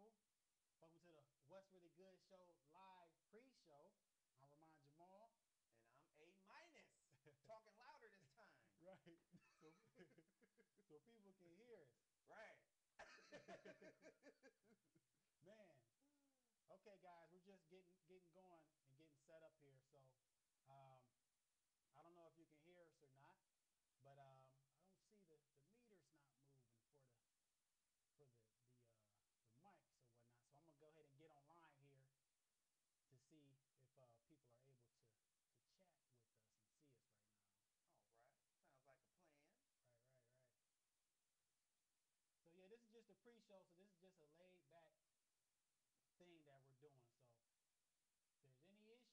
people. Welcome to the What's Really Good Show live pre-show. I'm Ramon Jamal. And I'm A-minus. Talking louder this time. Right. So, so people can hear us. Right. Man. Okay, guys. We're just getting going and getting set up here. So I don't know if you can hear us or not, but I don't see the meter's not moving for the mics or whatnot. So I'm going to go ahead and get online here to see if people are able to chat with us and see us right now. All right. Sounds like a plan. Right. So, yeah, this is just a pre-show. So this is just a laid-back thing that we're doing. So if there's any issues, it is what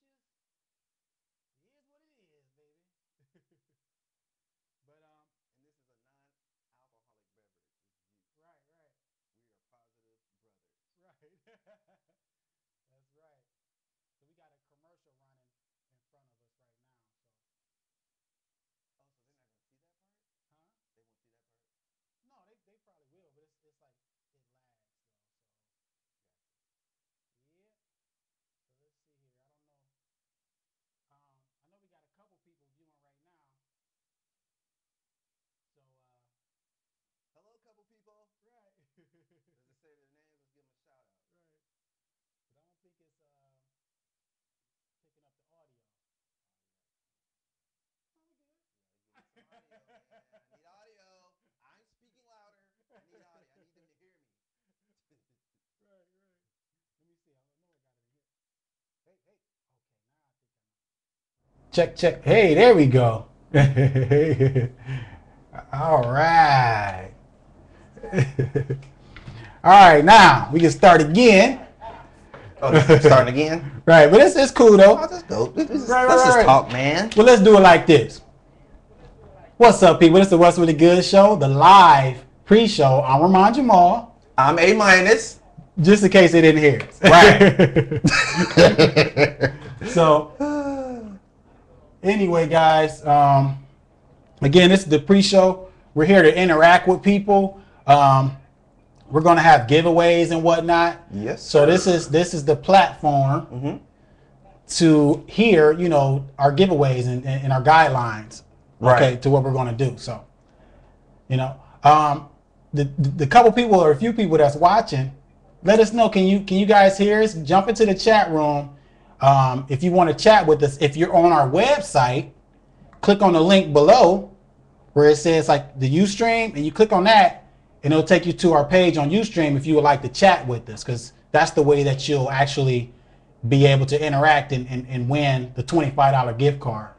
it is, baby. But and this is a non-alcoholic beverage. It's juice. Right. We are positive brothers. Right. That's right. So we got a commercial running in front of us right now. So. Oh, so they're not gonna see that part? Huh? They won't see that part? No, they probably will, but it's like it lags though. So. Gotcha. Yeah. So let's see here. I don't know. I know we got a couple people viewing right now. So. Hello, couple people. Right. Does it say their names? Let's give them a shout out. Right. But I don't think it's picking up the audio. Oh, yeah. Sound good? Yeah, give me some audio, man. I need audio. I'm speaking louder. I need audio. I need them to hear me. Right. Let me see. I know I got it in here. Hey. Okay, now I think I know. Check. Hey, there we go. All right. All right, now we can start again. Oh, this is starting again? Right, but it's cool though. Oh, let's just talk, man. Well, let's do it like this. What's up, people? This is the What's Really Good Show, the live pre-show. I'm Ramon Jamal. I'm A-minus. Just in case they didn't hear us. Right. So, anyway, guys, again, this is the pre-show. We're here to interact with people. We're going to have giveaways and whatnot. Yes. So this is the platform to hear, you know, our giveaways and our guidelines. Right. Okay, to what we're going to do. So, you know, the couple people or a few people that's watching, let us know. Can you guys hear us? Jump into the chat room if you want to chat with us. If you're on our website, click on the link below where it says like the Ustream, and you click on that, and it'll take you to our page on Ustream if you would like to chat with us, because that's the way that you'll actually be able to interact and win the $25 gift card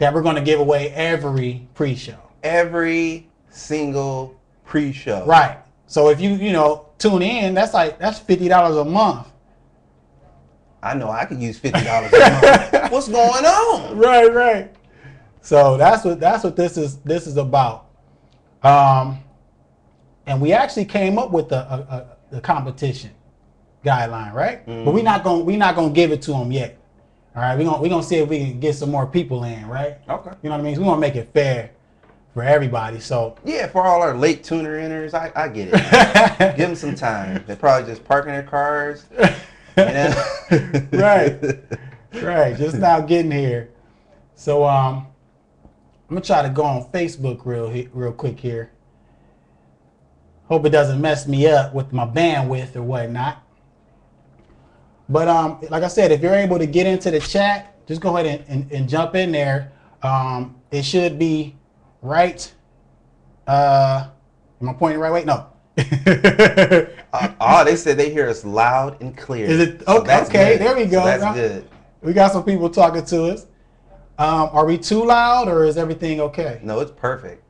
that we're going to give away every pre-show. Every single pre-show. Right. So if you know, tune in, that's $50 a month. I know I could use $50 a month. What's going on? Right. So that's what this is about. And we actually came up with a competition guideline, right? Mm-hmm. But we're not gonna give it to them yet. All right, we're gonna see if we can get some more people in, right? Okay. You know what I mean? So we want to make it fair for everybody. So yeah, for all our late tuner inners, I get it. Give them some time. They're probably just parking their cars. You know? Right. Just now getting here. So I'm gonna try to go on Facebook real quick here. Hope it doesn't mess me up with my bandwidth or whatnot. But like I said, if you're able to get into the chat, just go ahead and jump in there. It should be right. Am I pointing the right way? No. They said they hear us loud and clear. Is it okay? So that's okay, there we go. So that's good. We got some people talking to us. Are we too loud or is everything okay? No, it's perfect.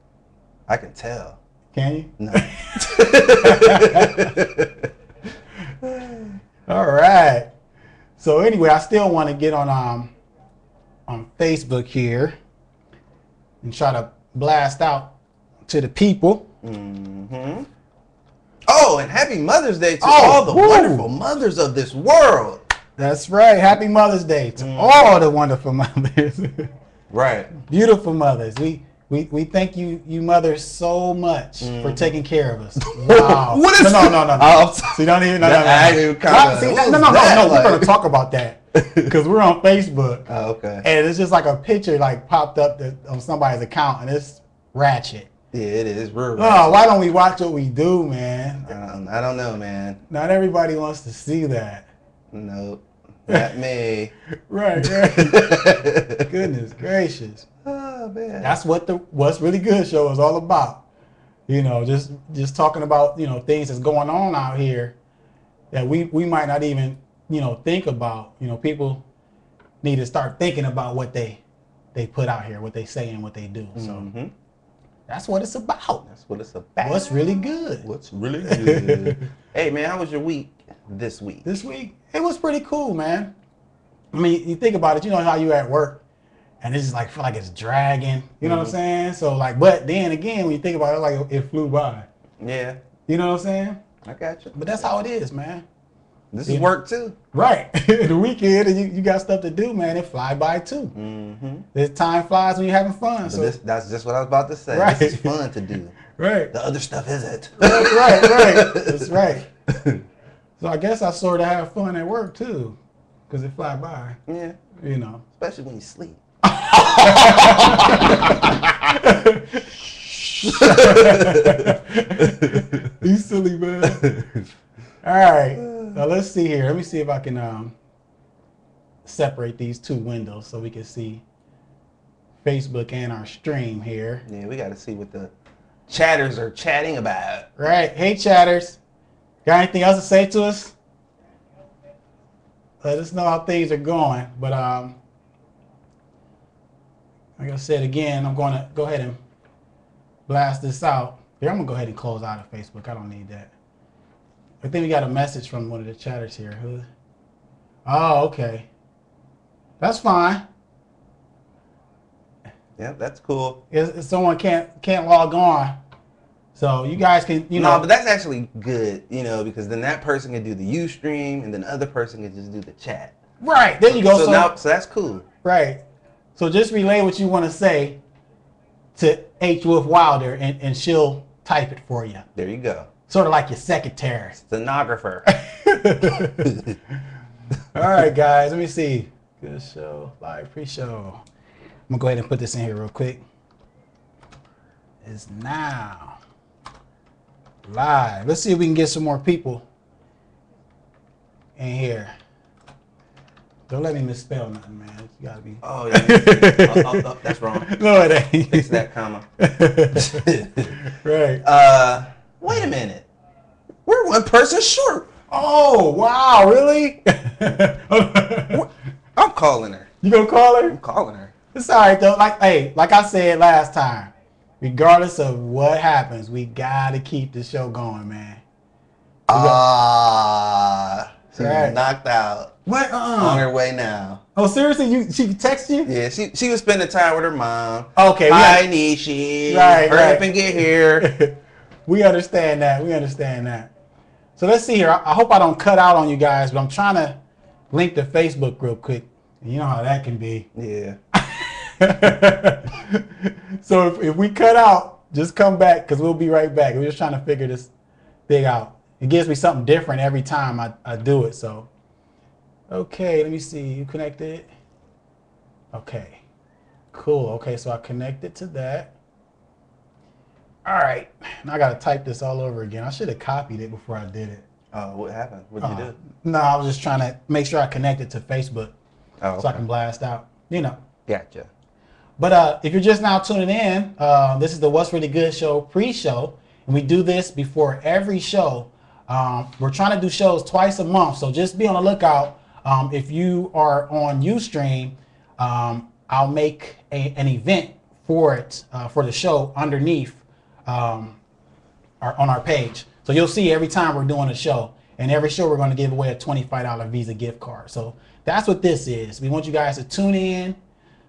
I can tell. Can you? No. All right. So anyway, I still want to get on Facebook here and try to blast out to the people. Mm-hmm. Oh, and happy Mother's Day to all the wonderful mothers of this world. That's right. Happy Mother's Day to all the wonderful mothers. Right. Beautiful mothers. We We thank you mothers so much for taking care of us. Wow. What is no. See, don't even we're gonna talk about that because we're on Facebook. Oh, okay. And it's just like a picture like popped up of somebody's account, and it's ratchet. Yeah, it is. Real ratchet. Oh, why don't we watch what we do, man? I don't know, man. Not everybody wants to see that. Nope. Not me. right. Goodness gracious. Oh, man. That's what the What's Really Good show is all about. You know, just talking about, you know, things that's going on out here that we might not even, you know, think about. You know, people need to start thinking about what they put out here, what they say and what they do. So that's what it's about. That's what it's about. What's really good. What's really good. Hey, man, how was your week this week? This week? It was pretty cool, man. I mean, you think about it, you know how you at work. And it's just like, feel like it's dragging, you know what I'm saying? So like, but then again, when you think about it, like it flew by. Yeah. You know what I'm saying? I got you. But that's how it is, man. This is work too. Right. The weekend, and you got stuff to do, man. It fly by too. This time flies when you're having fun. But so that's just what I was about to say. Right. This is fun to do. Right. The other stuff isn't. Right. That's right. So I guess I sort of have fun at work too, because it fly by. Yeah. You know. Especially when you sleep. You silly man. All right, now let's see here. Let me see if I can separate these two windows so we can see Facebook and our stream here. Yeah, we got to see what the chatters are chatting about. Right. Hey, chatters, got anything else to say to us? Let us know how things are going. But like I said, again, I'm going to go ahead and blast this out. Here, I'm going to go ahead and close out of Facebook. I don't need that. I think we got a message from one of the chatters here. Oh, okay. That's fine. Yeah, that's cool. If someone can't log on. So you guys can, you know. No, but that's actually good, you know, because then that person can do the Ustream and then the other person can just do the chat. Right. There you go. So that's cool. Right. So just relay what you want to say to H. Wolf Wilder, and she'll type it for you. There you go. Sort of like your secretary. Stenographer. All right, guys. Let me see. Good show. Live pre-show. I'm going to go ahead and put this in here real quick. It's now live. Let's see if we can get some more people in here. Don't let me misspell nothing, man. You gotta be. Oh yeah. Oh, that's wrong. No, it ain't. Fix that comma. Right. Wait a minute. We're one person short. Oh wow, really? I'm calling her. You gonna call her? I'm calling her. It's all right though. Like, hey, like I said last time, regardless of what happens, we gotta keep the show going, man. She was knocked out. What? On her way now. Oh, seriously? She texted you? Yeah, she was spending time with her mom. Okay. Hi, Nishi. Right. Hurry up and get here. We understand that. We understand that. So let's see here. I hope I don't cut out on you guys, but I'm trying to link to Facebook real quick. You know how that can be. Yeah. So if we cut out, just come back because we'll be right back. We're just trying to figure this thing out. It gives me something different every time I do it, so. Okay, let me see, you connected? Okay, cool, okay, so I connected to that. All right, now I gotta type this all over again. I should have copied it before I did it. Oh, what happened? What did you do? No, I was just trying to make sure I connected to Facebook so I can blast out, you know. Gotcha. But if you're just now tuning in, this is the What's Really Good Show pre-show, and we do this before every show. We're trying to do shows twice a month, so just be on the lookout. If you are on Ustream, I'll make an event for it, for the show underneath on our page. So you'll see every time we're doing a show, and every show we're going to give away a $25 Visa gift card. So that's what this is. We want you guys to tune in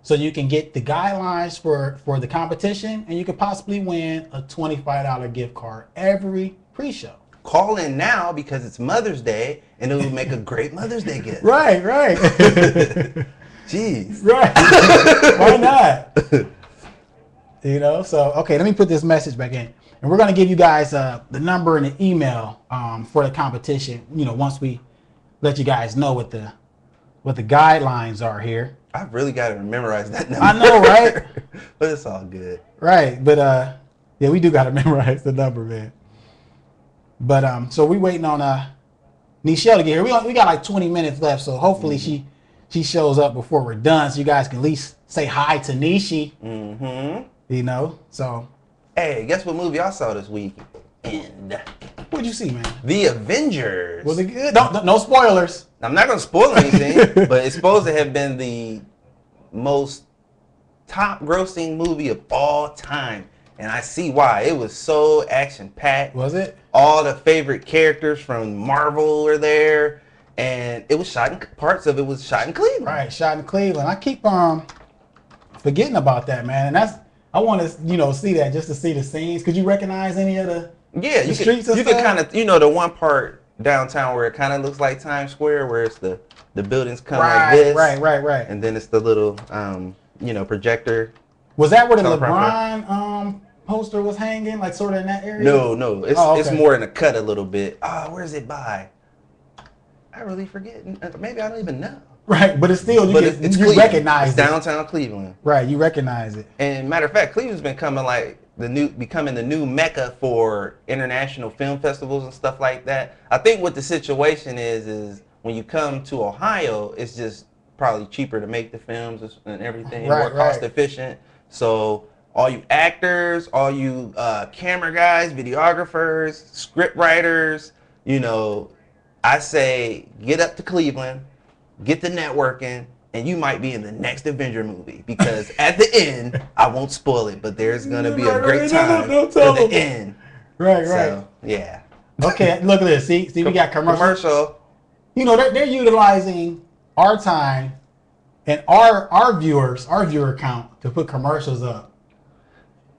so you can get the guidelines for the competition, and you could possibly win a $25 gift card every pre-show. Call in now because it's Mother's Day, and it will make a great Mother's Day gift. Right. Jeez. Right. Why not? You know, so okay, let me put this message back in, and we're gonna give you guys the number and the email for the competition. You know, once we let you guys know what the guidelines are here. I really gotta memorize that number. I know, right? But it's all good, right? But yeah, we do gotta memorize the number, man. But so we waiting on Nishi to get here. We got like 20 minutes left, so hopefully she shows up before we're done, so you guys can at least say hi to Nishi. Mm-hmm. You know, so hey, guess what movie I saw this week? And what'd you see, man? The Avengers. Was it good? No spoilers. I'm not gonna spoil anything, but it's supposed to have been the most top-grossing movie of all time. And I see why. It was so action-packed. Was it? All the favorite characters from Marvel were there, and it was shot in parts of it was shot in Cleveland. Right, shot in Cleveland. I keep forgetting about that, man. And that's I want to see that just to see the scenes. Could you recognize any of the streets? You could kind of the one part downtown where it kind of looks like Times Square, where it's the buildings come like this, right, and then it's the little projector. Was that where the LeBron poster was hanging, like sort of in that area? No, it's it's more in a cut a little bit. Where's it by? I really forget. Maybe I don't even know. Right, but it's still you recognize it. Downtown Cleveland. Right, you recognize it. And matter of fact, Cleveland's been becoming the new mecca for international film festivals and stuff like that. I think what the situation is when you come to Ohio, it's just probably cheaper to make the films and everything, more cost efficient. So all you actors, all you camera guys, videographers, script writers, I say get up to Cleveland, get the networking, and you might be in the next Avenger movie. Because at the end, I won't spoil it, but there's going to be a great time at the end. Right, so, yeah. Okay, look at this. See, we got commercial. You know, they're utilizing our time and our viewer count to put commercials up.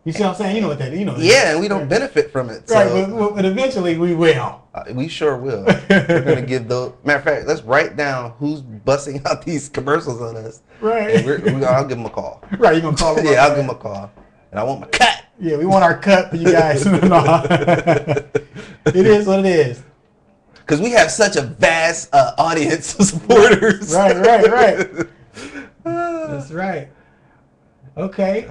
You see what I'm saying? You know what that is. Yeah, and we don't benefit from it. So. Right, but eventually we will. We sure will. We're going to give those. Matter of fact, let's write down who's busting out these commercials on us. Right. And I'll give them a call. Right, you're going to call them I'll give them a call. And I want my cut. Yeah, we want our cut for you guys. It is what it is. Because we have such a vast audience of supporters. Right. That's right. Okay.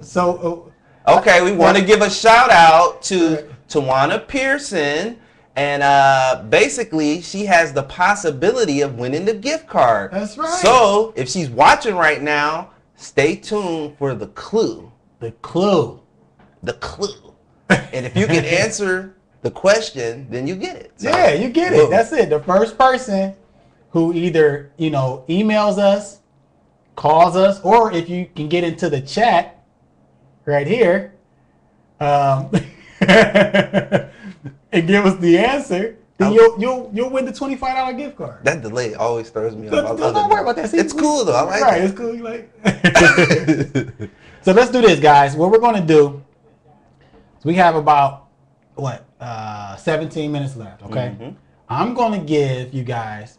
So okay, we want to give a shout out to Tawana Pearson, and basically she has the possibility of winning the gift card. That's right. So if she's watching right now, stay tuned for the clue. And if you can answer the question, then you get it. So, yeah, you get it. That's it. The first person who either emails us, calls us, or if you can get into the chat. Right here, and give us the answer. Then you'll win the $25 gift card. That delay always throws me off. Don't worry about that. See, it's cool though. I like it. It's cool. You like it. So let's do this, guys. What we're gonna do is we have about 17 minutes left. Okay, I'm gonna give you guys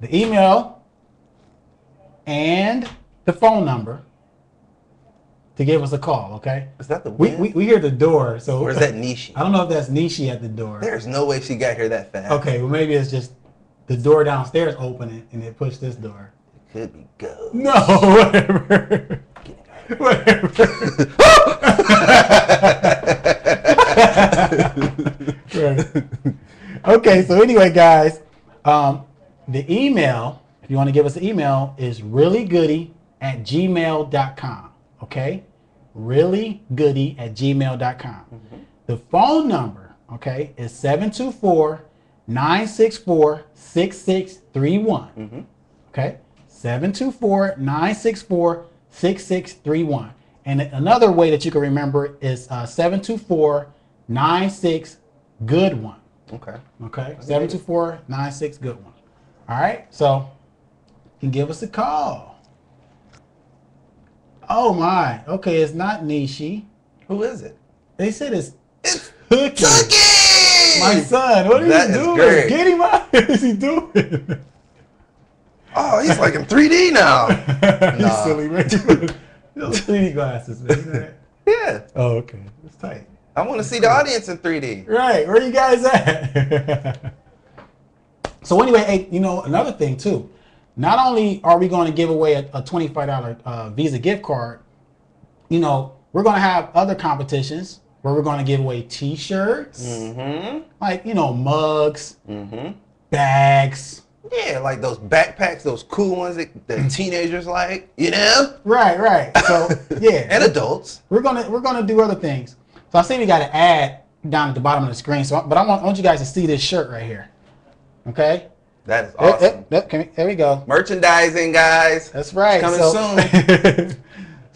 the email and the phone number to give us a call, okay? Is that the wind? We hear the door, so... Or is that Nishi? I don't know if that's Nishi at the door. There's no way she got here that fast. Okay, well, maybe it's just the door downstairs opening and it pushed this door. It could be ghost. No, whatever. Right. Okay, so anyway, guys, the email, if you want to give us the email, is reallygoody@gmail.com. Okay, reallygoody@gmail.com. The phone number, okay, is 724-964-6631. Okay, 724-964-6631. And another way that you can remember is 724-96-GOOD1. Okay, 724-96-GOOD1. All right, so you can give us a call. Oh my, okay, it's not Nishi. Who is it? They said it's Tookie! My son, what are you doing? Great. Get him out! What is he doing? Oh, he's like in 3D now. You silly, man. Those 3D glasses, man. You know that? Yeah. Oh, okay. It's tight. I want to see the audience in 3D. Right. Where you guys at? So anyway, you know, another thing too. Not only are we going to give away a $25 Visa gift card, you know, we're going to have other competitions where we're going to give away T-shirts, mm-hmm. like, you know, mugs, mm-hmm. bags. Yeah, like those backpacks, those cool ones that the teenagers like, you know? Right, right. So, yeah. And adults. We're gonna do other things. So I see we got an ad down at the bottom of the screen. So, but I want you guys to see this shirt right here. Okay? That is awesome. There we go. Merchandising, guys. That's right. It's coming soon.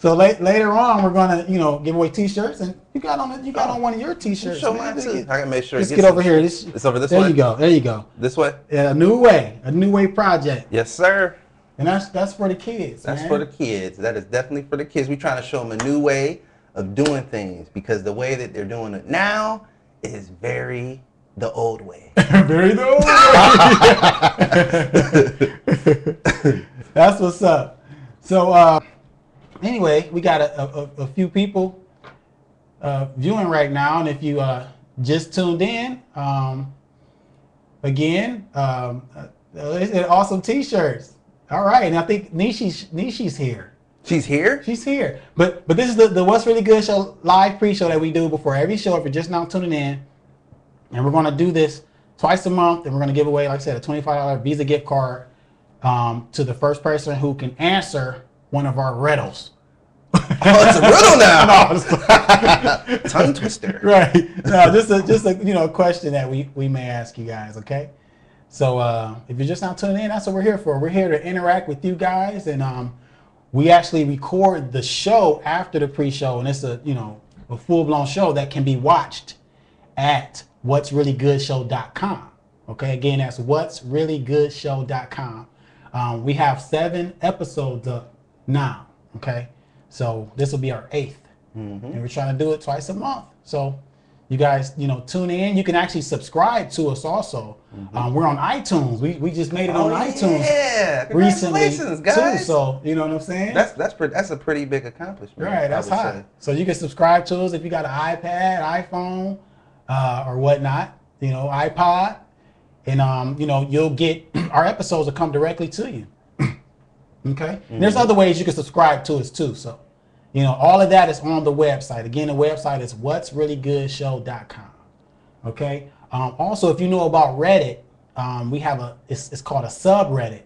So later on, we're gonna, you know, give away T-shirts, and you got on one of your T-shirts. Show mine too. I gotta make sure. Just get over here. It's over this way. There you go. There you go. This way. Yeah, a new way project. Yes, sir. And that's for the kids. That's man. For the kids. That is definitely for the kids. We're trying to show them a new way of doing things because the way that they're doing it now is very the old way. Very the old way. That's what's up. So. Anyway, we got a few people viewing right now, and if you just tuned in, again, awesome T-shirts. All right, and I think Nishi's here. She's here? She's here. But this is the What's Really Good Show live pre-show that we do before every show if you're just now tuning in, and we're going to do this twice a month, and we're going to give away, like I said, a $25 Visa gift card to the first person who can answer one of our riddles. Oh, it's a riddle now. No, tongue twister. Right. No, just a you know, question that we may ask you guys. Okay. So if you're just not tuning in, that's what we're here for. We're here to interact with you guys, and we actually record the show after the pre-show, and it's a, you know, a full-blown show that can be watched at whatsreallygoodshow.com. Okay. Again, that's whatsreallygoodshow.com. We have 7 episodes up now, okay? So this will be our 8th, mm-hmm. and we're trying to do it twice a month. So you guys, you know, tune in. You can actually subscribe to us also. Mm-hmm. We're on iTunes. We just made it on iTunes recently, guys. Too. So you know what I'm saying? That's a pretty big accomplishment. Right, that's high. Say. So you can subscribe to us if you got an iPad, iPhone, or whatnot. You know, iPod, and you know, you'll get our episodes will come directly to you. Okay. Mm-hmm. And there's other ways you can subscribe to us too. So, you know, all of that is on the website. Again, the website is whatsreallygoodshow.com. Okay. Also, if you know about Reddit, we have it's called a subreddit.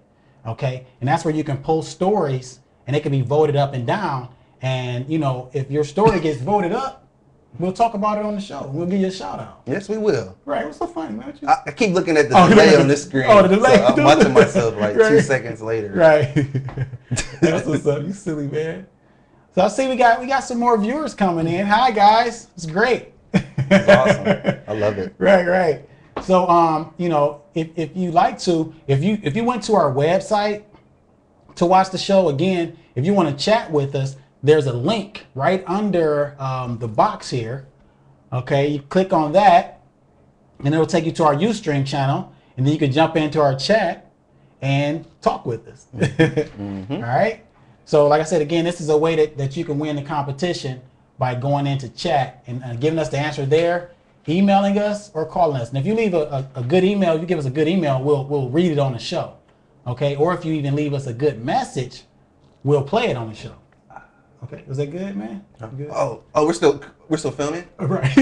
Okay. And that's where you can post stories and they can be voted up and down. And, you know, if your story gets voted up, we'll talk about it on the show. We'll give you a shout out. Yes, we will. Right. What's so funny, man? I keep looking at the delay on this screen. Oh, the delay. So I'm watching myself like right. 2 seconds later. Right. That's what's up. You silly man. So I see we got some more viewers coming in. Hi guys. It's great. It's awesome. I love it. Right, right. So you know, if you like to, if you went to our website to watch the show again, if you want to chat with us, there's a link right under the box here. Okay, you click on that and it'll take you to our Ustream channel, and then you can jump into our chat and talk with us. Mm-hmm. All right. So like I said, again, this is a way that you can win the competition by going into chat and giving us the answer there, emailing us or calling us. And if you leave a good email, if you give us a good email, we'll read it on the show. Okay, or if you even leave us a good message, we'll play it on the show. Okay, was that good, man? Good? Oh, we're still filming. Right.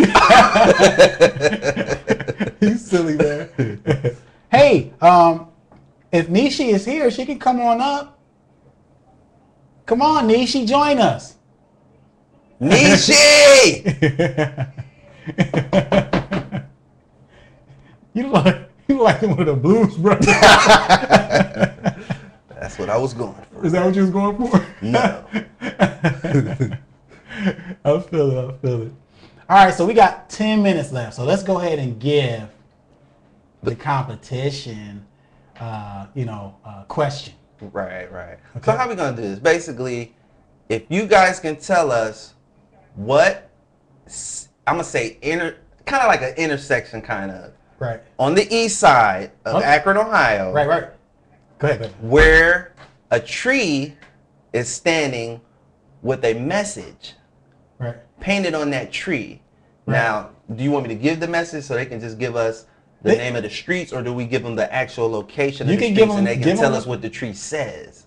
You silly man. Hey, if Nishi is here, she can come on up. Come on, Nishi, join us. Nishi. you like one of the Blues Brothers. That's what I was going for. Is that what you was going for? No. I feel it. All right, so we got 10 minutes left. So let's go ahead and give the competition, question. Right, right. Okay. So how are we going to do this? Basically, if you guys can tell us what, I'm going to say, kind of like an intersection kind of. Right. On the east side of Akron, Ohio. Right, right. Go ahead. Where a tree is standing with a message painted on that tree. Now, do you want me to give the message so they can just give us the name of the streets, or do we give them the actual location of the streets and they can tell us what the tree says?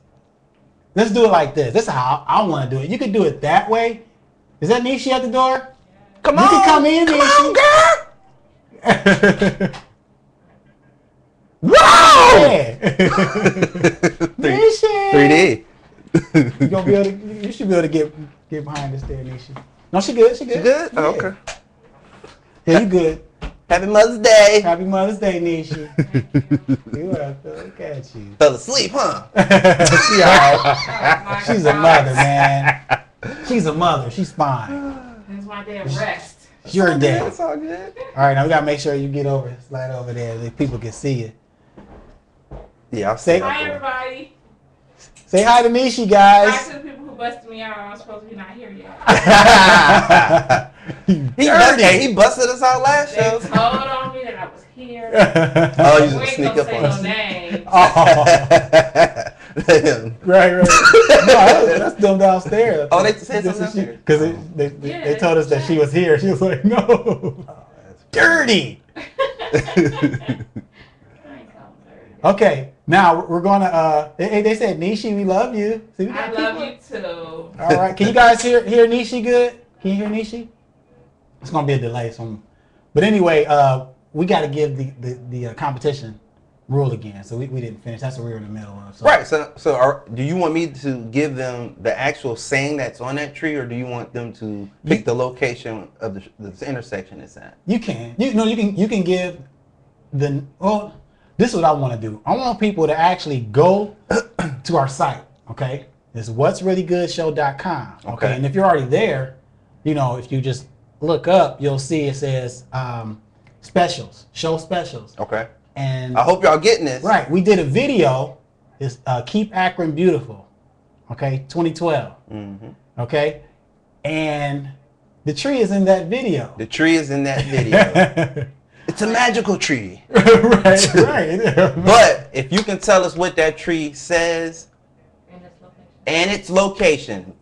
Let's do it like this. This is how I want to do it. You can do it that way. Is that Nishi at the door? Come on. You can come in, Nishi. Come on, girl. Wow! 3D. You gonna be able to, you should be able to get behind this there, Nishi. No, she good. She good. She good? She good. Okay. Yeah, you good. Happy Mother's Day. Happy Mother's Day, Nishi. You are so look at you. Fell asleep, huh? She alright. She's a mother, man. She's a mother. She's fine. That's my day of rest. You're dead. It's all good. All right, now we gotta make sure you get over, slide over there, so people can see you. Yeah, I'll say hi, everybody. Say hi to Nishi, guys. Hi to the people who busted me out. I was supposed to be not here yet. He busted us out last show. They told on me that I was here. Oh, you just sneak up on us. Oh. Right. No, that's them downstairs. Oh, they said something downstairs. Because they told us that she was here. She was like, no. Oh, that's dirty. Okay, now we're going to, they said, Nishi, we love you. See, I love you too. All right, can you guys hear Nishi good? Can you hear Nishi? It's going to be a delay. But anyway, we got to give the competition rule again, so we didn't finish. That's what we were in the middle of. So. Right. So do you want me to give them the actual saying that's on that tree, or do you want them to pick the location of the intersection it's at? You can. You can give the. Well, this is what I want to do. I want people to actually go to our site. Okay, it's whatsreallygoodshow.com. Okay, and if you're already there, if you just look up, you'll see it says specials, show specials. Okay. And I hope y'all getting this. Right. We did a video. It's Keep Akron Beautiful. Okay. 2012. Mm-hmm. Okay. And the tree is in that video. The tree is in that video. It's a magical tree. Right. But if you can tell us what that tree says and its location.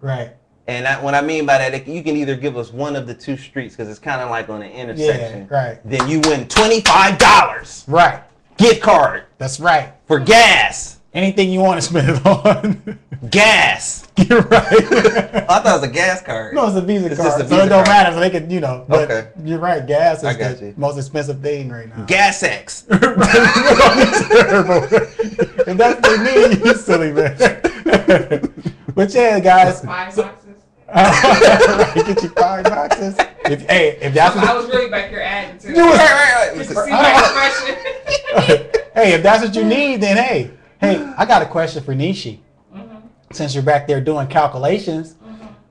Right. And what I mean by that, you can either give us one of the two streets, because it's kind of like on an intersection. Yeah, right. Then you win $25. Right. Gift card. That's right. For gas. Anything you want to spend it on. Gas. You're right. I thought it was a gas card. No, it's a Visa card. Just a Visa so it don't matter. So they can, But okay. You're right. Gas is the most expensive thing right now. Gas X. Terrible. If that's what they mean, you silly man. But yeah, guys. 5 boxes. Get you 5 boxes. If that's what I was really back here adding to. Hey, if that's what you need, then hey, I got a question for Nishi. Since you're back there doing calculations,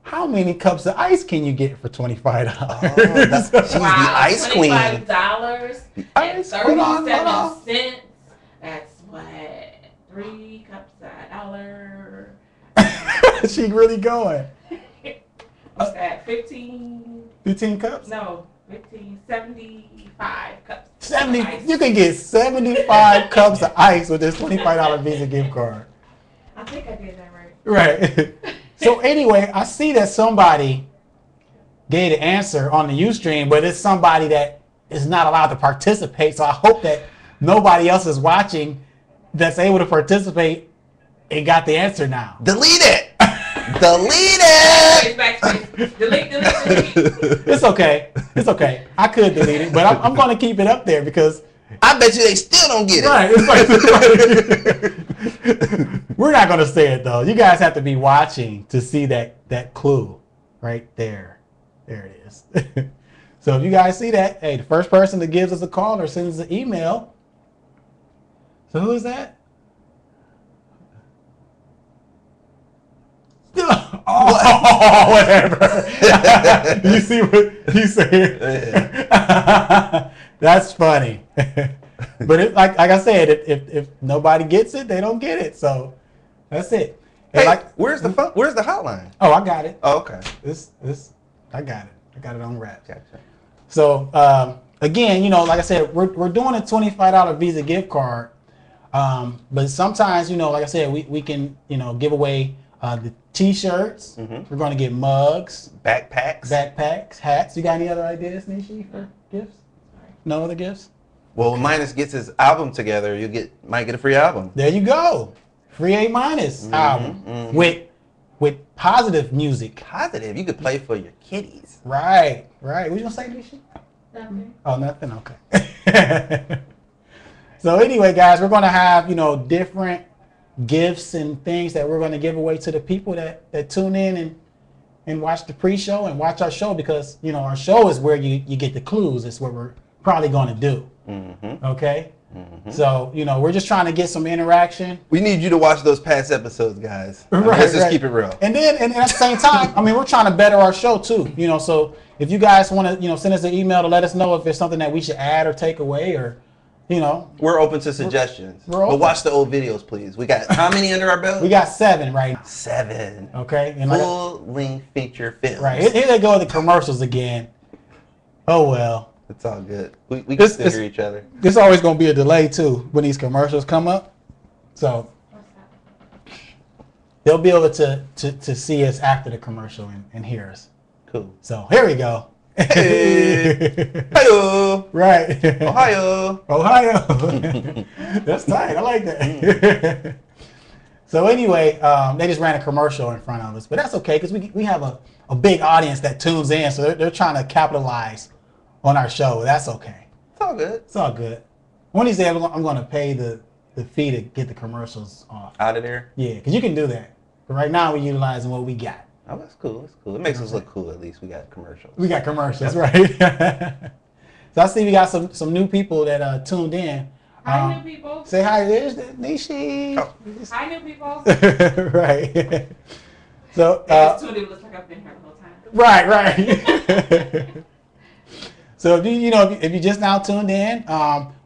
how many cups of ice can you get for $25? That's the ice queen. $25.37. That's what 3 cups of $1. She really going. What's that? 15. 15 cups? No, 15. 75 cups. 70. You can get 75 cups of ice with this $25 Visa gift card. I think I did that right. Right. So anyway, I see that somebody gave an answer on the Ustream, but it's somebody that is not allowed to participate. So I hope that nobody else is watching that's able to participate and got the answer now. Delete it. Delete it! Delete. It's okay. It's okay. I could delete it, but I'm going to keep it up there because... I bet you they still don't get it. Right. We're not going to say it, though. You guys have to be watching to see that clue right there. There it is. So if you guys see that, hey, the first person that gives us a call or sends us an email. So who is that? Oh, whatever. You see what you said? That's funny. But like I said, if nobody gets it, they don't get it. So that's it. Hey, where's the hotline? Oh, I got it. Oh, okay. I got it. I got it on wrap. Gotcha. So again, like I said, we're doing a $25 Visa gift card. But sometimes, like I said, we can give away the T-shirts. Mm-hmm. We're going to get mugs. Backpacks, hats. You got any other ideas, Nishi, for gifts? No other gifts? Well, when A-minus gets his album together, you might get a free album. There you go. Free A-minus album with positive music. Positive. You could play for your kiddies. Right, right. What you gonna say, Nishi? Nothing. Oh, nothing. Okay. So anyway, guys, we're gonna have different gifts and things that we're gonna give away to the people that tune in and watch the pre-show and watch our show, because our show is where you get the clues. It's what we're probably gonna do. Mm-hmm. Okay. Mm-hmm. So, we're just trying to get some interaction. We need you to watch those past episodes, guys. Right, let's just keep it real. And then at the same time, we're trying to better our show too. So if you guys want to, send us an email to let us know if there's something that we should add or take away, or, we're open to suggestions. But watch the old videos, please. We got how many under our belt? We got 7 right now. 7. Okay. And full-length feature films. Right. Here they go with the commercials again. Oh, well. It's all good. We can hear each other. There's always going to be a delay, too, when these commercials come up. So they'll be able to see us after the commercial and hear us. Cool. So here we go. Hey. Hi-yo. Right. Ohio. That's tight. I like that. So anyway, they just ran a commercial in front of us. But that's okay, because we have a big audience that tunes in. So they're trying to capitalize on our show. That's okay. It's all good. It's all good. One of these days, I'm going to pay the fee to get the commercials off. Out of there? Yeah, because you can do that. But right now, we're utilizing what we got. Oh, that's cool. That's cool. It makes us look cool, at least. We got commercials. We got commercials, right? So I see we got some new people that tuned in. Hi, new people. Say hi. There's Nishi. Oh. Hi, new people. Right. So, it looks like I've been here the whole time. Right, right. So if you just now tuned in,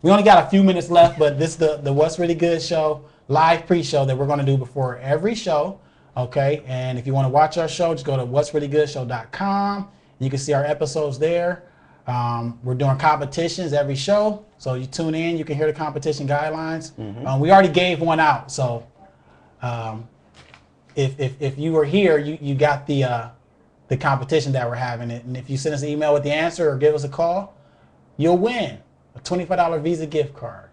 we only got a few minutes left, but this is the What's Really Good Show live pre-show that we're going to do before every show, okay? And if you want to watch our show, just go to whatsreallygoodshow.com. You can see our episodes there. We're doing competitions every show, so you tune in, you can hear the competition guidelines. Mm-hmm. We already gave one out, so if you were here, you got the competition that we're having. And if you send us an email with the answer or give us a call, you'll win a $25 Visa gift card.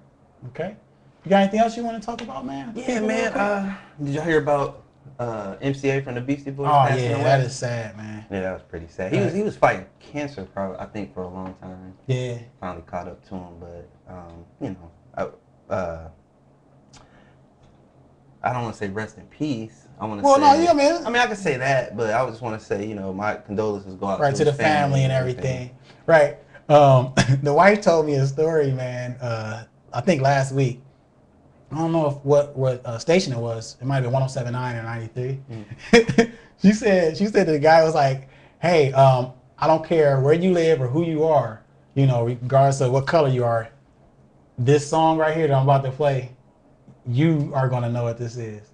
Okay? You got anything else you want to talk about, man? Yeah, man. Did y'all hear about MCA from the Beastie Boys? Oh, yeah, away? That is sad, man. Yeah, that was pretty sad. He was fighting cancer, probably, I think, for a long time. Yeah. Finally caught up to him, but, I don't want to say rest in peace. I can say that, but I just want to say, my condolences go out to the family and everything. Right. The wife told me a story, man. I think last week. I don't know if what station it was. It might have been 107.9 or 93. Mm. She said the guy was like, "Hey, I don't care where you live or who you are, regardless of what color you are. This song right here that I'm about to play, you are gonna know what this is."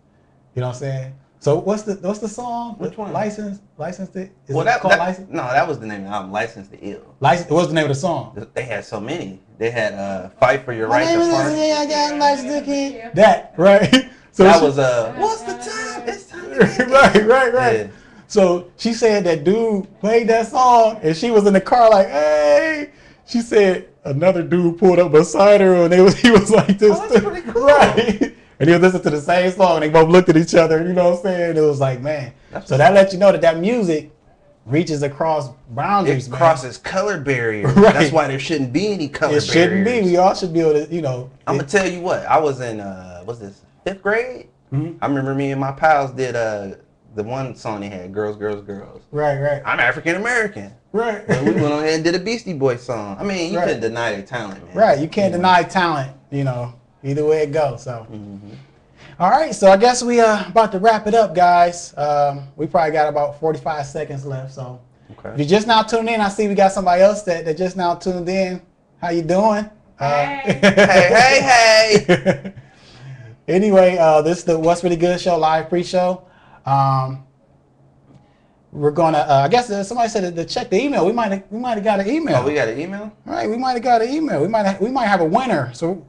You know what I'm saying? So what's the song? Which one? Licensed It? Is it called Licensed? No, that was the name of the album, Licensed to Ill. What was the name of the song? They had so many. They had Fight for Your Right to Party. I got Licensed to Kid. That, right? So that was what's the time? It's time to get it. Right. Yeah. So she said that dude played that song and she was in the car like, hey. She said another dude pulled up beside her and he was like this. Oh, that's pretty cool. Right. And they listened to the same song, and they both looked at each other, you know what I'm saying? It was like, man. So that lets you know that music reaches across boundaries, man. It crosses color barriers. Right. That's why there shouldn't be any color barriers. It shouldn't be. We all should be able to, I'm going to tell you what. I was in, what's this, 5th grade? Mm-hmm. I remember me and my pals did the one song they had, Girls, Girls, Girls. Right. I'm African-American. Right. Well, we went on ahead and did a Beastie Boys song. You couldn't deny their talent, man. Right. You can't deny talent, Either way it goes. So, All right. So I guess we are about to wrap it up, guys. We probably got about 45 seconds left. So, if you just now tuned in, I see we got somebody else that just now tuned in. How you doing? Hey, hey. Anyway, this is the What's Really Good Show live pre-show. We're gonna. I guess somebody said to check the email. We might have got an email. Oh, we got an email. All right. We might have got an email. We might have a winner. So.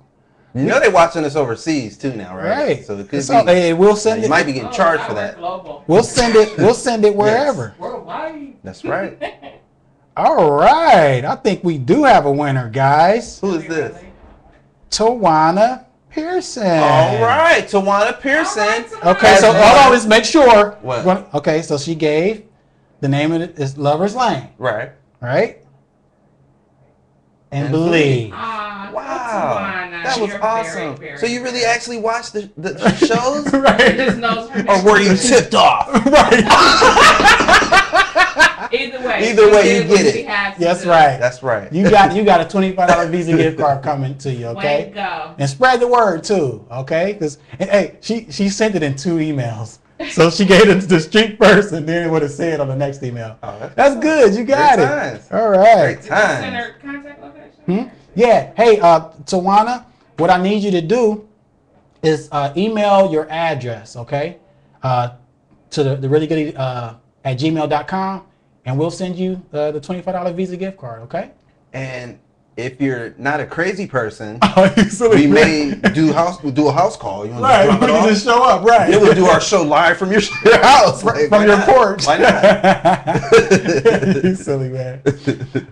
You know they're watching us overseas too now, right? Right. So it could be, we'll send it. You might be getting charged for that. Global. We'll send it. We'll send it wherever. Yes. Worldwide. That's right. All right. I think we do have a winner, guys. Who is this? Tawana Pearson. All right, Tawana Pearson. Okay, so hold on. Let's make sure. What? Okay, so she gave the name of it is Lover's Lane. Right. Right. And believe. Wow, that was awesome. Very, very so you really actually watched the shows? Right. Just knows her or were you tipped off? Right. Either way, you get it. That's right. That's right. You got a $25 Visa gift card coming to you. Okay. Way to go. And spread the word too. Okay, because hey, she sent it in 2 emails. So she gave it to the street first, and then it would have said on the next email. Oh, that's good. You got it. Times. All right. Did you send her contact location? Hmm? Yeah. Hey, Tawana, what I need you to do is email your address, okay, to the reallygoodie at gmail.com, and we'll send you the $25 Visa gift card, okay? And if you're not a crazy person, we may do a house call. You want to just show up, right? Then we'll do our show live from your house, from your porch. Why not? You silly man.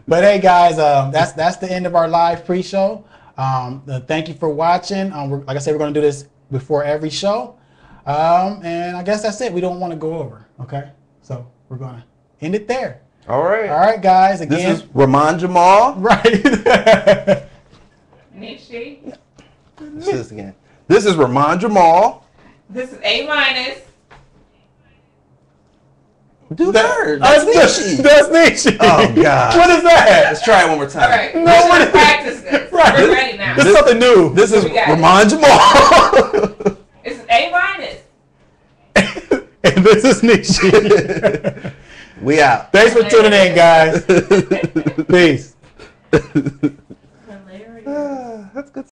But hey, guys, that's the end of our live pre-show. Thank you for watching. Like I said, we're going to do this before every show, and I guess that's it. We don't want to go over, okay? So we're going to end it there. All right, guys. Again, this is Ramon Jamal. Right. Nishi. Let's do this again. This is Ramon Jamal. This is A-minus. Do that. That's Nishi. Oh God. What is that? Let's try it one more time. All right. No, we're practice this. Right. We're ready now. This is something new. This is Ramon Jamal. This is A-minus. And this is Nishi. We out. Thanks for tuning in, guys. Peace.